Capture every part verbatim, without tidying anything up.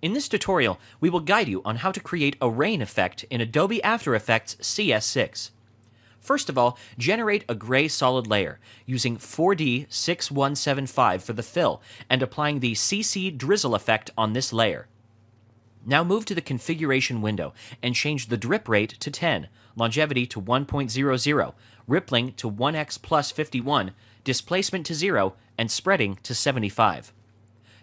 In this tutorial, we will guide you on how to create a rain effect in Adobe After Effects C S six. First of all, generate a gray solid layer using four D six one seven five for the fill and applying the C C Drizzle effect on this layer. Now move to the configuration window and change the drip rate to ten, longevity to one point zero zero, rippling to one x plus fifty-one, displacement to zero, and spreading to seventy-five.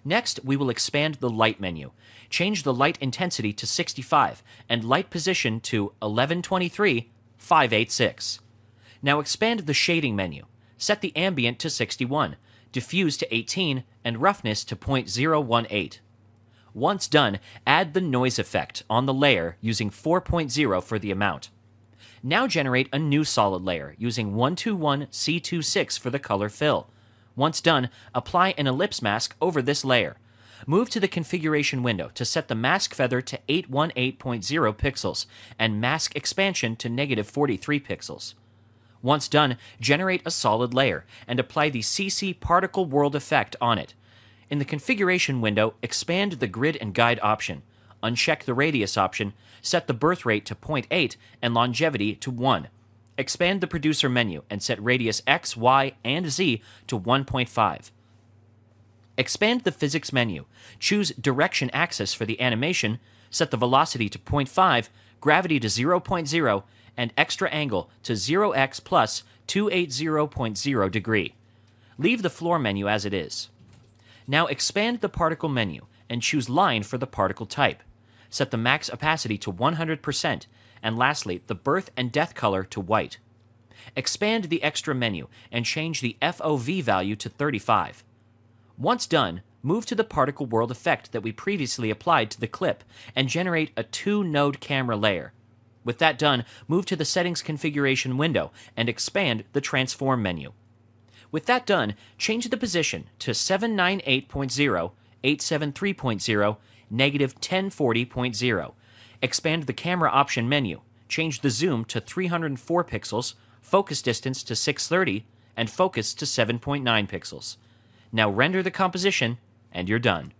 Next, we will expand the light menu. Change the light intensity to sixty-five and light position to eleven twenty-three five eighty-six. Now expand the shading menu. Set the ambient to sixty-one, diffuse to eighteen, and roughness to zero point zero one eight. Once done, add the noise effect on the layer using four point zero for the amount. Now generate a new solid layer using one two one C two six for the color fill. Once done, apply an ellipse mask over this layer. Move to the configuration window to set the mask feather to eight eighteen point zero pixels and mask expansion to negative forty-three pixels. Once done, generate a solid layer and apply the C C Particle World effect on it. In the configuration window, expand the grid and guide option, uncheck the radius option, set the birth rate to zero point eight and longevity to one. Expand the producer menu and set radius X, Y, and Z to one point five. Expand the physics menu, choose direction axis for the animation, set the velocity to zero point five, gravity to zero point zero, and extra angle to zero x plus two eighty point zero degree. Leave the floor menu as it is. Now expand the particle menu and choose line for the particle type. Set the max opacity to one hundred percent, and lastly, the birth and death color to white. Expand the extra menu and change the F O V value to thirty-five. Once done, move to the particle world effect that we previously applied to the clip and generate a two-node camera layer. With that done, move to the settings configuration window and expand the transform menu. With that done, change the position to seven ninety-eight point zero, eight seventy-three point zero, negative ten forty point zero. Expand the camera option menu, change the zoom to three hundred four pixels, focus distance to six thirty, and focus to seven point nine pixels. Now render the composition, and you're done.